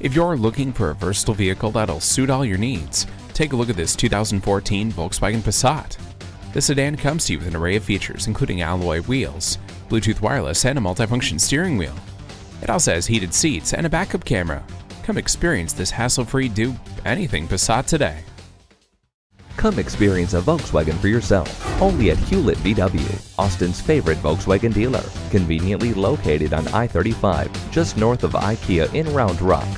If you're looking for a versatile vehicle that'll suit all your needs, take a look at this 2014 Volkswagen Passat. The sedan comes to you with an array of features including alloy wheels, Bluetooth wireless, and a multifunction steering wheel. It also has heated seats and a backup camera. Come experience this hassle-free do-anything Passat today. Come experience a Volkswagen for yourself, only at Hewlett VW, Austin's favorite Volkswagen dealer, conveniently located on I-35, just north of IKEA in Round Rock.